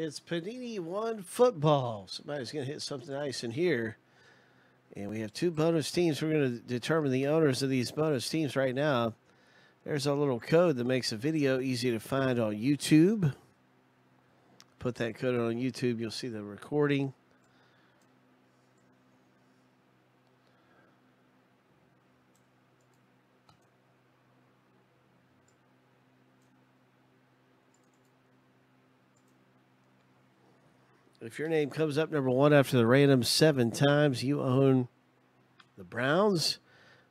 It's Panini One Football. Somebody's going to hit something nice in here. And we have two bonus teams. We're going to determine the owners of these bonus teams right now. There's a little code that makes a video easy to find on YouTube. Put that code on YouTube. You'll see the recording. If your name comes up number one after the random 7 times, you own the Browns.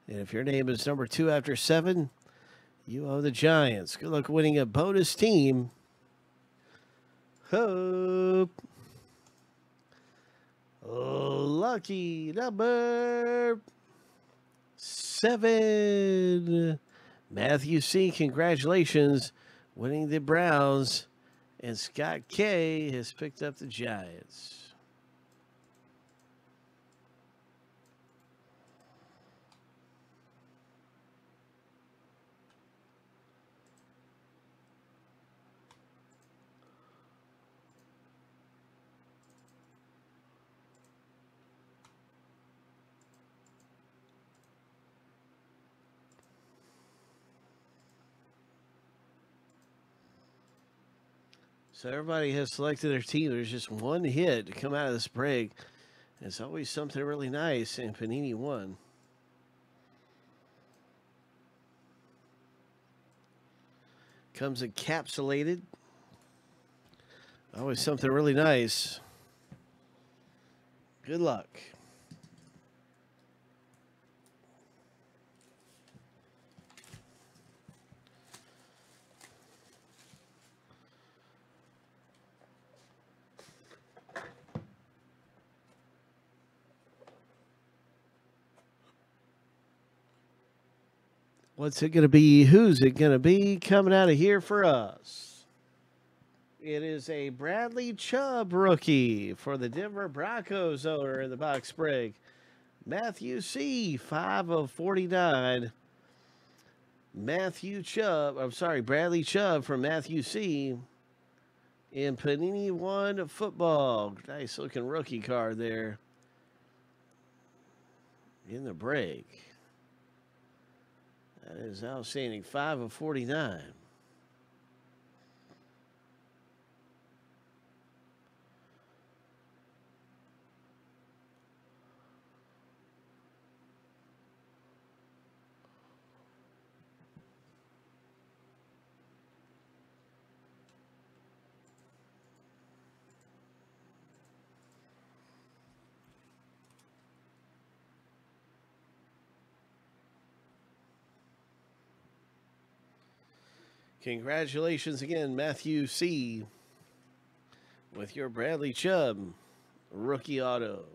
And if your name is number 2 after 7, you own the Giants. Good luck winning a bonus team. Hope. Lucky number 7. Matthew C, congratulations winning the Browns. And Scott Kay has picked up the Giants. So everybody has selected their team. There's just one hit to come out of this break. It's always something really nice, and Panini won. Comes encapsulated. Always something really nice. Good luck. What's it going to be? Who's it going to be coming out of here for us? It is a Bradley Chubb rookie for the Denver Broncos owner in the box break. Matthew C, 5 of 49. Bradley Chubb from Matthew C in Panini One Football. Nice looking rookie card there in the break. That is outstanding. 5 of 49. Congratulations again, Matthew C, with your Bradley Chubb rookie auto.